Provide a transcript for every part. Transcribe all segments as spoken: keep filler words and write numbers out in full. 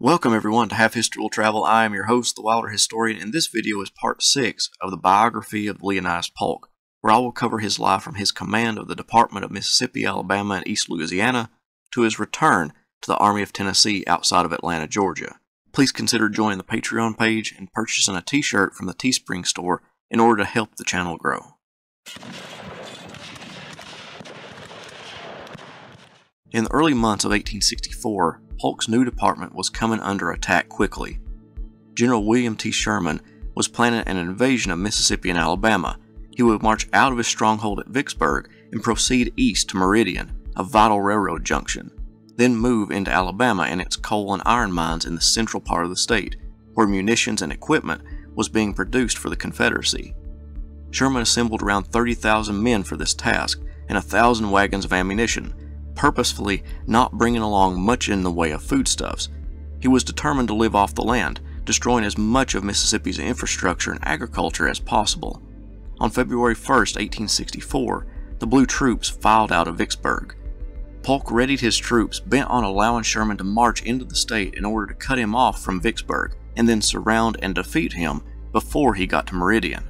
Welcome everyone to Have History Will Travel. I am your host, The Wilder Historian, and this video is part six of the biography of Leonidas Polk, where I will cover his life from his command of the Department of Mississippi, Alabama, and East Louisiana to his return to the Army of Tennessee outside of Atlanta, Georgia. Please consider joining the Patreon page and purchasing a t-shirt from the Teespring store in order to help the channel grow. In the early months of eighteen sixty-four, Polk's new department was coming under attack quickly. General William T. Sherman was planning an invasion of Mississippi and Alabama. He would march out of his stronghold at Vicksburg and proceed east to Meridian, a vital railroad junction, then move into Alabama and its coal and iron mines in the central part of the state, where munitions and equipment was being produced for the Confederacy. Sherman assembled around thirty thousand men for this task and a thousand wagons of ammunition, purposefully not bringing along much in the way of foodstuffs. He was determined to live off the land, destroying as much of Mississippi's infrastructure and agriculture as possible. On February first, eighteen sixty-four, the Blue troops filed out of Vicksburg. Polk readied his troops, bent on allowing Sherman to march into the state in order to cut him off from Vicksburg and then surround and defeat him before he got to Meridian.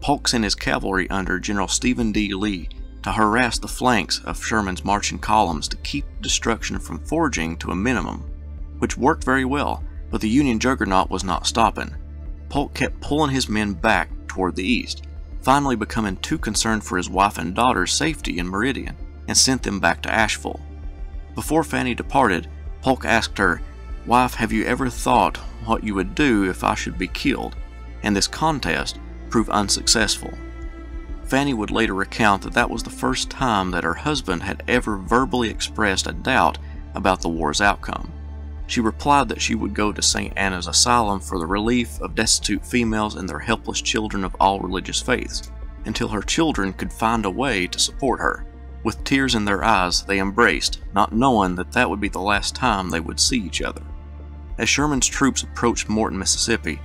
Polk sent his cavalry under General Stephen D. Lee to harass the flanks of Sherman's marching columns to keep destruction from forging to a minimum, which worked very well, but the Union juggernaut was not stopping. Polk kept pulling his men back toward the east, finally becoming too concerned for his wife and daughter's safety in Meridian, and sent them back to Asheville. Before Fanny departed, Polk asked her, "Wife, have you ever thought what you would do if I should be killed?" And this contest proved unsuccessful. Fanny would later recount that that was the first time that her husband had ever verbally expressed a doubt about the war's outcome. She replied that she would go to Saint Anna's Asylum for the relief of destitute females and their helpless children of all religious faiths, until her children could find a way to support her. With tears in their eyes, they embraced, not knowing that that would be the last time they would see each other. As Sherman's troops approached Morton, Mississippi,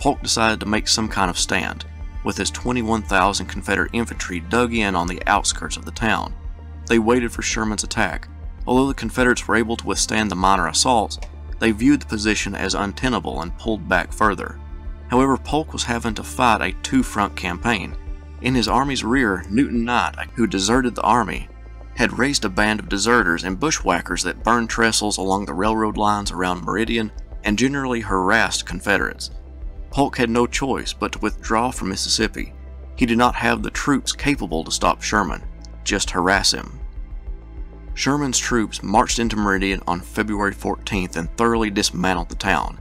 Polk decided to make some kind of stand, with his twenty-one thousand Confederate infantry dug in on the outskirts of the town. They waited for Sherman's attack. Although the Confederates were able to withstand the minor assaults, they viewed the position as untenable and pulled back further. However, Polk was having to fight a two-front campaign. In his army's rear, Newton Knight, who deserted the army, had raised a band of deserters and bushwhackers that burned trestles along the railroad lines around Meridian and generally harassed Confederates. Polk had no choice but to withdraw from Mississippi. He did not have the troops capable to stop Sherman, just harass him. Sherman's troops marched into Meridian on February fourteenth and thoroughly dismantled the town.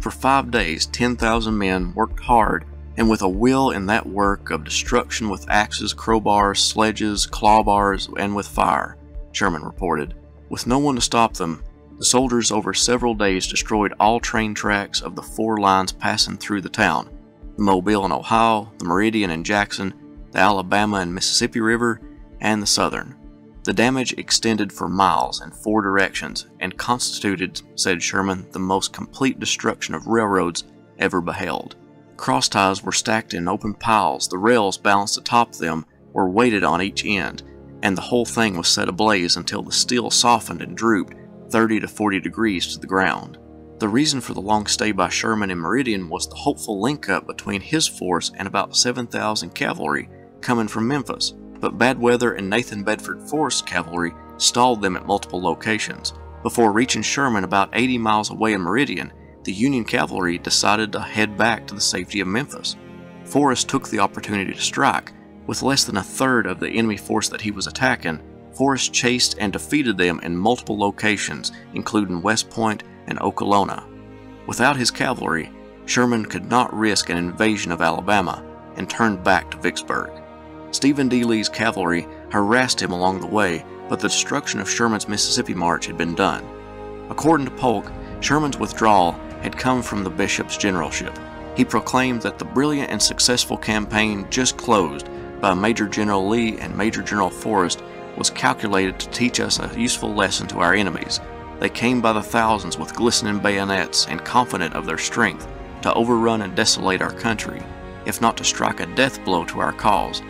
For five days, ten thousand men worked hard and with a will in that work of destruction with axes, crowbars, sledges, claw bars, and with fire, Sherman reported. With no one to stop them, the soldiers over several days destroyed all train tracks of the four lines passing through the town, the Mobile and Ohio, the Meridian and Jackson, the Alabama and Mississippi River, and the Southern. The damage extended for miles in four directions and constituted, said Sherman, the most complete destruction of railroads ever beheld. Cross ties were stacked in open piles, the rails balanced atop them were weighted on each end, and the whole thing was set ablaze until the steel softened and drooped thirty to forty degrees to the ground. The reason for the long stay by Sherman in Meridian was the hopeful link-up between his force and about seven thousand cavalry coming from Memphis, but bad weather and Nathan Bedford Forrest cavalry stalled them at multiple locations. Before reaching Sherman about eighty miles away in Meridian, the Union cavalry decided to head back to the safety of Memphis. Forrest took the opportunity to strike. With less than a third of the enemy force that he was attacking, Forrest chased and defeated them in multiple locations, including West Point and Okolona. Without his cavalry, Sherman could not risk an invasion of Alabama and turned back to Vicksburg. Stephen D. Lee's cavalry harassed him along the way, but the destruction of Sherman's Mississippi march had been done. According to Polk, Sherman's withdrawal had come from the Bishop's generalship. He proclaimed that the brilliant and successful campaign just closed by Major General Lee and Major General Forrest was calculated to teach us a useful lesson to our enemies. They came by the thousands with glistening bayonets and confident of their strength to overrun and desolate our country, if not to strike a death blow to our cause.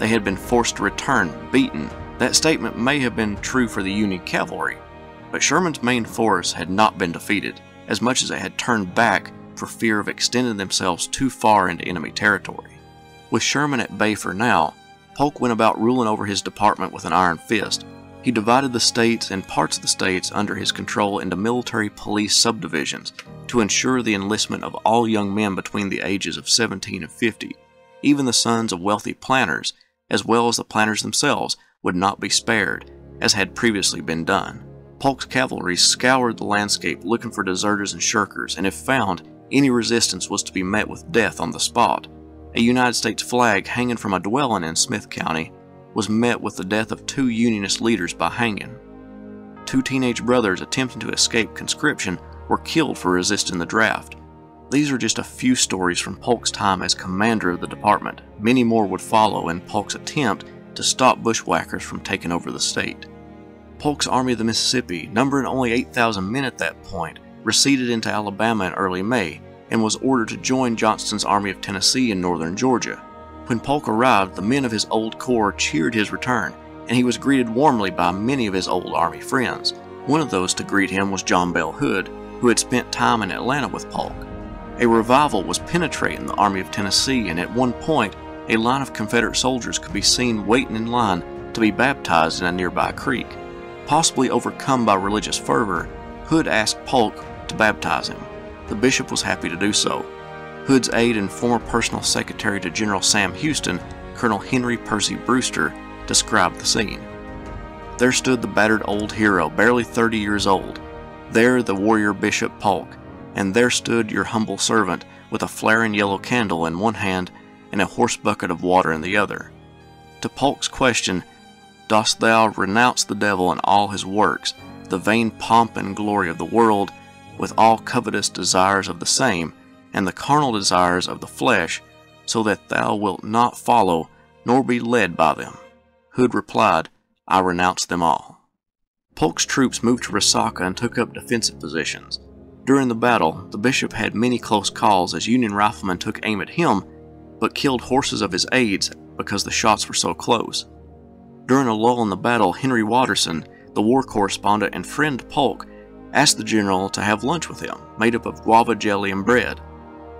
They had been forced to return, beaten. That statement may have been true for the Union cavalry, but Sherman's main force had not been defeated. as much as they had turned back for fear of extending themselves too far into enemy territory. With Sherman at bay for now, Polk went about ruling over his department with an iron fist. He divided the states and parts of the states under his control into military police subdivisions to ensure the enlistment of all young men between the ages of seventeen and fifty. Even the sons of wealthy planters, as well as the planters themselves, would not be spared, as had previously been done. Polk's cavalry scoured the landscape looking for deserters and shirkers, and if found, any resistance was to be met with death on the spot. A United States flag hanging from a dwelling in Smith County was met with the death of two Unionist leaders by hanging. Two teenage brothers attempting to escape conscription were killed for resisting the draft. These are just a few stories from Polk's time as commander of the department. Many more would follow in Polk's attempt to stop bushwhackers from taking over the state. Polk's Army of the Mississippi, numbering only eight thousand men at that point, receded into Alabama in early May and was ordered to join Johnston's Army of Tennessee in northern Georgia. When Polk arrived, the men of his old corps cheered his return, and he was greeted warmly by many of his old Army friends. One of those to greet him was John Bell Hood, who had spent time in Atlanta with Polk. A revival was penetrating the Army of Tennessee, and at one point, a line of Confederate soldiers could be seen waiting in line to be baptized in a nearby creek. Possibly overcome by religious fervor, Hood asked Polk to baptize him. The bishop was happy to do so. Hood's aide and former personal secretary to General Sam Houston, Colonel Henry Percy Brewster, described the scene. There stood the battered old hero, barely thirty years old. There the warrior Bishop Polk, and there stood your humble servant with a flaring yellow candle in one hand and a horse bucket of water in the other. To Polk's question, "Dost thou renounce the devil and all his works, the vain pomp and glory of the world, with all covetous desires of the same, and the carnal desires of the flesh, so that thou wilt not follow nor be led by them?" Hood replied, "I renounce them all." Polk's troops moved to Resaca and took up defensive positions. During the battle, the bishop had many close calls as Union riflemen took aim at him, but killed horses of his aides because the shots were so close. During a lull in the battle, Henry Watterson, the war correspondent and friend to Polk, asked the general to have lunch with him, made up of guava jelly and bread.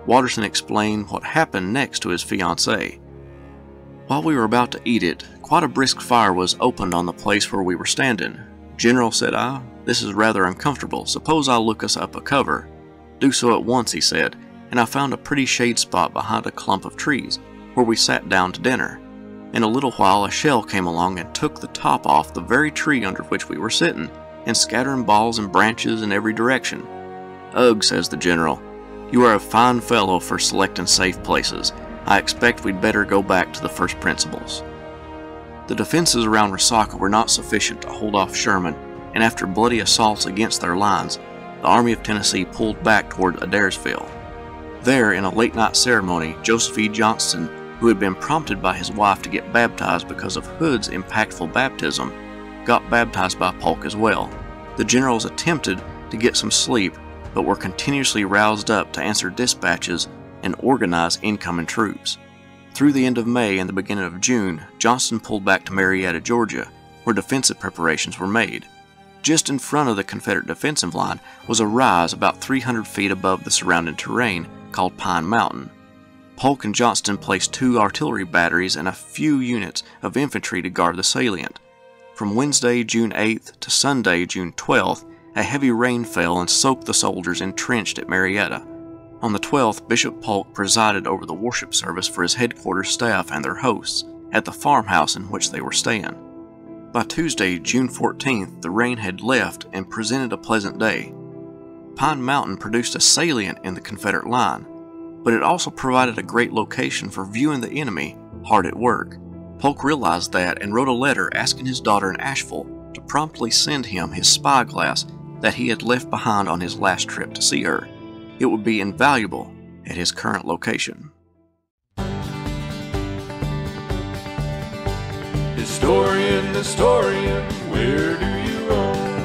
Watterson explained what happened next to his fiancée. "While we were about to eat it, quite a brisk fire was opened on the place where we were standing. 'General,' said I, 'this is rather uncomfortable. Suppose I look us up a cover.' 'Do so at once,' he said, and I found a pretty shade spot behind a clump of trees, where we sat down to dinner. In a little while a shell came along and took the top off the very tree under which we were sitting, and scattering balls and branches in every direction. 'Ugh,' says the general, 'you are a fine fellow for selecting safe places. I expect we'd better go back to the first principles.'" The defenses around Resaca were not sufficient to hold off Sherman, and after bloody assaults against their lines, the Army of Tennessee pulled back toward Adairsville. There, in a late-night ceremony, Joseph E. Johnston, who had been prompted by his wife to get baptized because of Hood's impactful baptism, got baptized by Polk as well. The generals attempted to get some sleep, but were continuously roused up to answer dispatches and organize incoming troops. Through the end of May and the beginning of June, Johnston pulled back to Marietta, Georgia, where defensive preparations were made. Just in front of the Confederate defensive line was a rise about three hundred feet above the surrounding terrain called Pine Mountain. Polk and Johnston placed two artillery batteries and a few units of infantry to guard the salient. From Wednesday, June eighth to Sunday, June twelfth, a heavy rain fell and soaked the soldiers entrenched at Marietta. On the twelfth, Bishop Polk presided over the worship service for his headquarters staff and their hosts at the farmhouse in which they were staying. By Tuesday, June fourteenth, the rain had left and presented a pleasant day. Pine Mountain produced a salient in the Confederate line, but it also provided a great location for viewing the enemy hard at work. Polk realized that and wrote a letter asking his daughter in Asheville to promptly send him his spyglass that he had left behind on his last trip to see her. It would be invaluable at his current location. Historian, historian, where do you roam?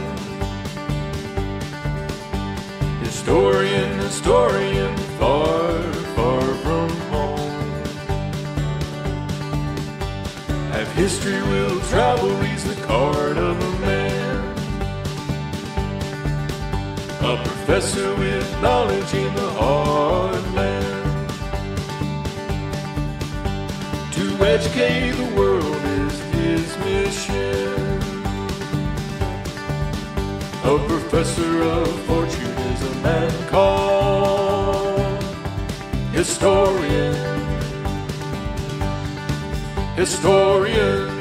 Historian, historian, far, far from home. Have History Will Travel reads the card of a man. A bless her with knowledge in the hard land. To educate the world is his mission. A professor of fortune is a man called historian. Historian.